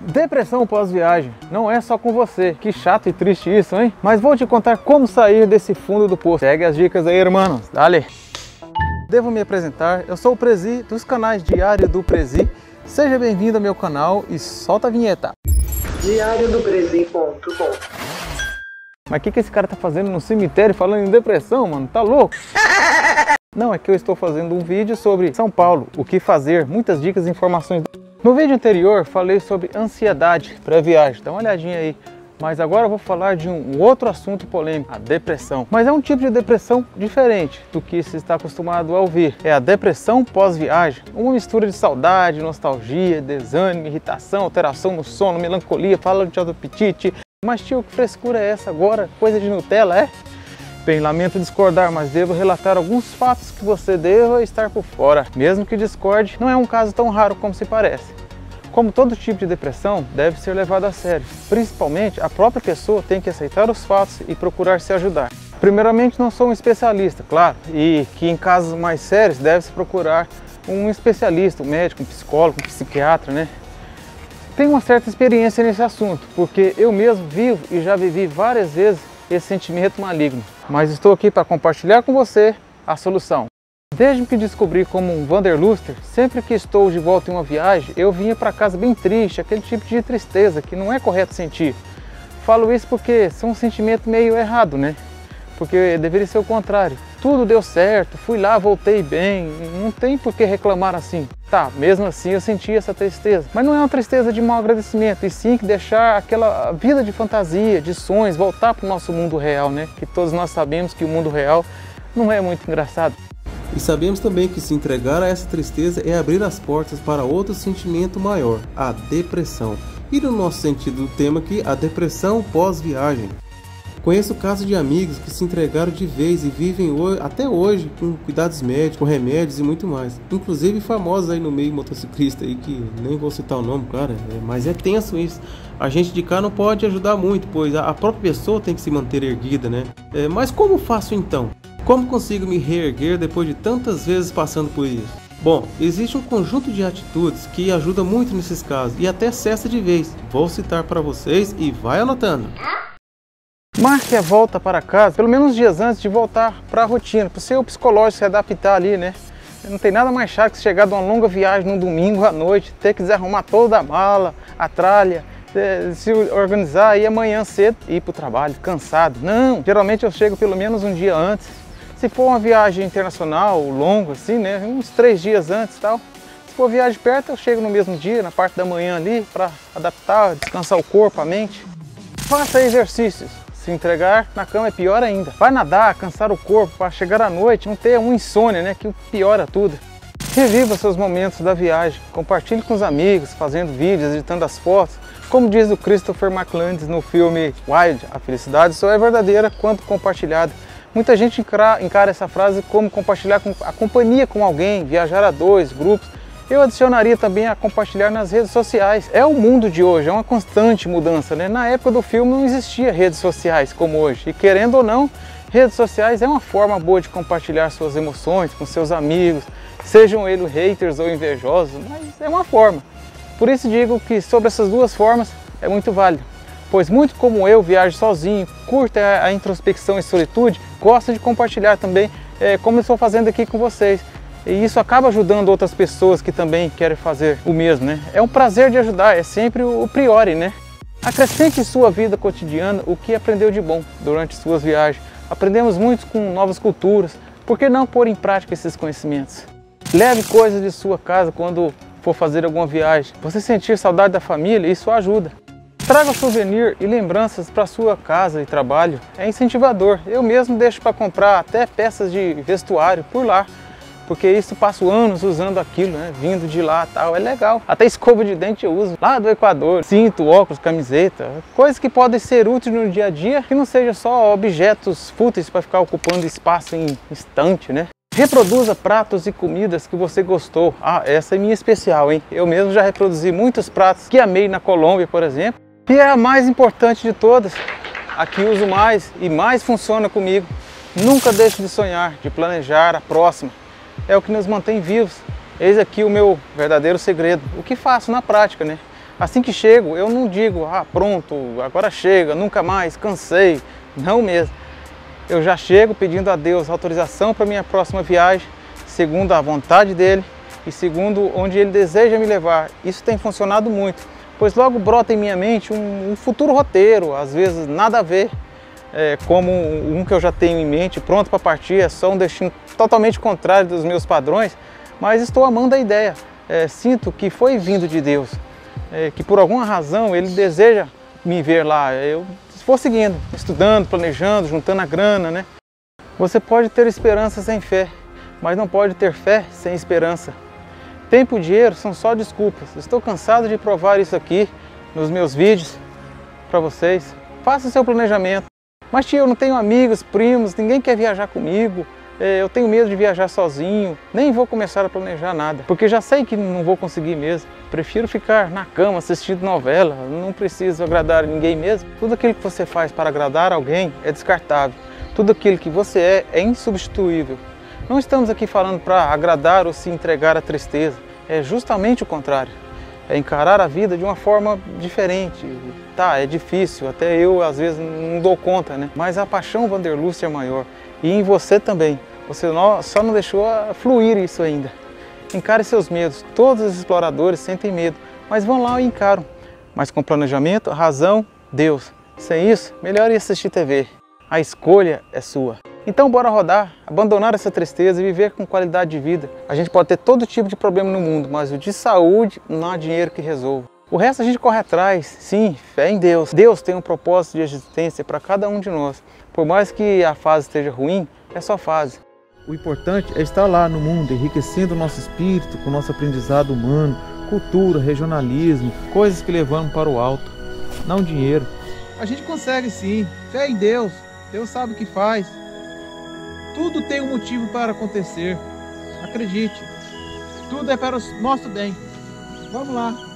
Depressão pós-viagem, não é só com você. Que chato e triste isso, hein? Mas vou te contar como sair desse fundo do poço. Segue as dicas aí, irmãos. Dale! Devo me apresentar, eu sou o Presi, dos canais Diário do Presi. Seja bem-vindo ao meu canal e solta a vinheta. diariodopresi.com. Mas o que esse cara tá fazendo no cemitério falando em depressão, mano? Tá louco? Não, é que eu estou fazendo um vídeo sobre São Paulo, o que fazer, muitas dicas e informações. No vídeo anterior falei sobre ansiedade pré-viagem, dá uma olhadinha aí. Mas agora eu vou falar de um outro assunto polêmico, a depressão. Mas é um tipo de depressão diferente do que se está acostumado a ouvir. É a depressão pós-viagem, uma mistura de saudade, nostalgia, desânimo, irritação, alteração no sono, melancolia, falta de apetite. Mas tio, que frescura é essa agora? Coisa de Nutella, é? Bem, lamento discordar, mas devo relatar alguns fatos que você deva estar por fora. Mesmo que discorde, não é um caso tão raro como se parece. Como todo tipo de depressão, deve ser levado a sério. Principalmente, a própria pessoa tem que aceitar os fatos e procurar se ajudar. Primeiramente, não sou um especialista, claro, e que em casos mais sérios deve-se procurar um especialista, um médico, um psicólogo, um psiquiatra, né? Tenho uma certa experiência nesse assunto, porque eu mesmo vivo e já vivi várias vezes esse sentimento maligno, mas estou aqui para compartilhar com você a solução. Desde que descobri como um Wanderluster, sempre que estou de volta em uma viagem, eu vinha para casa bem triste, aquele tipo de tristeza que não é correto sentir. Falo isso porque é um sentimento meio errado, né? Porque deveria ser o contrário. Tudo deu certo, fui lá, voltei bem, não tem por que reclamar assim. Tá, mesmo assim eu senti essa tristeza, mas não é uma tristeza de mau agradecimento, e sim que deixar aquela vida de fantasia, de sonhos, voltar para o nosso mundo real, né? Que todos nós sabemos que o mundo real não é muito engraçado. E sabemos também que se entregar a essa tristeza é abrir as portas para outro sentimento maior, a depressão. E no nosso sentido do tema aqui, a depressão pós-viagem. Conheço casos de amigos que se entregaram de vez e vivem até hoje com cuidados médicos, com remédios e muito mais. Inclusive famosos aí no meio motociclista aí, que nem vou citar o nome, cara, mas é tenso isso. A gente de cá não pode ajudar muito, pois a própria pessoa tem que se manter erguida, né? Mas como faço então? Como consigo me reerguer depois de tantas vezes passando por isso? Bom, existe um conjunto de atitudes que ajuda muito nesses casos e até cessa de vez. Vou citar para vocês e vai anotando. Marque a volta para casa, pelo menos dias antes de voltar para a rotina, para o seu psicológico se adaptar ali, né? Não tem nada mais chato que chegar de uma longa viagem num domingo à noite, ter que desarrumar toda a mala, a tralha, se organizar e amanhã cedo ir para o trabalho, cansado. Não, geralmente eu chego pelo menos um dia antes. Se for uma viagem internacional, longa assim, né? Uns 3 dias antes e tal. Se for viagem perto, eu chego no mesmo dia, na parte da manhã ali, para adaptar, descansar o corpo, a mente. Faça exercícios. Se entregar na cama é pior ainda. Vai nadar, cansar o corpo para chegar à noite, não ter uma insônia, né, que piora tudo. Reviva seus momentos da viagem, compartilhe com os amigos, fazendo vídeos, editando as fotos. Como diz o Christopher McCandless no filme Wild, a felicidade só é verdadeira quando compartilhada. Muita gente encara essa frase como compartilhar a companhia com alguém, viajar a dois, grupos. Eu adicionaria também a compartilhar nas redes sociais. É o mundo de hoje, é uma constante mudança, né? Na época do filme não existia redes sociais como hoje. E querendo ou não, redes sociais é uma forma boa de compartilhar suas emoções com seus amigos, sejam eles haters ou invejosos, mas é uma forma. Por isso digo que sobre essas duas formas é muito válido. Pois muito como eu viajo sozinho, curto a introspecção e solitude, gosto de compartilhar também, como eu estou fazendo aqui com vocês. E isso acaba ajudando outras pessoas que também querem fazer o mesmo, né? É um prazer de ajudar, é sempre o priori, né? Acrescente em sua vida cotidiana o que aprendeu de bom durante suas viagens. Aprendemos muito com novas culturas, por que não pôr em prática esses conhecimentos? Leve coisas de sua casa quando for fazer alguma viagem. Você sentir saudade da família, isso ajuda. Traga souvenir e lembranças para sua casa e trabalho, é incentivador. Eu mesmo deixo para comprar até peças de vestuário por lá, porque isso passo anos usando aquilo, né? Vindo de lá e tal, é legal. Até escova de dente eu uso, lá do Equador. Cinto, óculos, camiseta, coisas que podem ser úteis no dia a dia, que não seja só objetos fúteis para ficar ocupando espaço em estante, né? Reproduza pratos e comidas que você gostou. Ah, essa é minha especial, hein? Eu mesmo já reproduzi muitos pratos que amei na Colômbia, por exemplo. E é a mais importante de todas, a que uso mais e mais funciona comigo. Nunca deixe de sonhar, de planejar a próxima. É o que nos mantém vivos. Eis aqui o meu verdadeiro segredo, o que faço na prática, né? Assim que chego, eu não digo, ah, pronto, agora chega, nunca mais, cansei. Não mesmo. Eu já chego pedindo a Deus autorização para minha próxima viagem, segundo a vontade dele e segundo onde ele deseja me levar. Isso tem funcionado muito, pois logo brota em minha mente um futuro roteiro, às vezes nada a ver, como um que eu já tenho em mente, pronto para partir, é só um destino totalmente contrário dos meus padrões, mas estou amando a ideia. Sinto que foi vindo de Deus. Que por alguma razão ele deseja me ver lá. Eu vou seguindo, estudando, planejando, juntando a grana, né? Você pode ter esperança sem fé, mas não pode ter fé sem esperança. Tempo e dinheiro são só desculpas. Estou cansado de provar isso aqui nos meus vídeos para vocês. Faça o seu planejamento. Mas tio, eu não tenho amigos, primos, ninguém quer viajar comigo. Eu tenho medo de viajar sozinho, nem vou começar a planejar nada, porque já sei que não vou conseguir mesmo. Prefiro ficar na cama assistindo novela, não preciso agradar ninguém mesmo. Tudo aquilo que você faz para agradar alguém é descartável. Tudo aquilo que você é insubstituível. Não estamos aqui falando para agradar ou se entregar à tristeza. É justamente o contrário. É encarar a vida de uma forma diferente. Tá, é difícil, até eu às vezes não dou conta, né? Mas a paixão Wanderlust é maior. E em você também. Você só não deixou fluir isso ainda. Encare seus medos. Todos os exploradores sentem medo, mas vão lá e encaram. Mas com planejamento, razão, Deus. Sem isso, melhor ir assistir TV. A escolha é sua. Então bora rodar, abandonar essa tristeza e viver com qualidade de vida. A gente pode ter todo tipo de problema no mundo, mas o de saúde não há dinheiro que resolva. O resto a gente corre atrás, sim, fé em Deus. Deus tem um propósito de existência para cada um de nós. Por mais que a fase esteja ruim, é só fase. O importante é estar lá no mundo, enriquecendo o nosso espírito, com o nosso aprendizado humano, cultura, regionalismo, coisas que levamos para o alto, não dinheiro. A gente consegue sim, fé em Deus, Deus sabe o que faz. Tudo tem um motivo para acontecer, acredite, tudo é para o nosso bem. Vamos lá.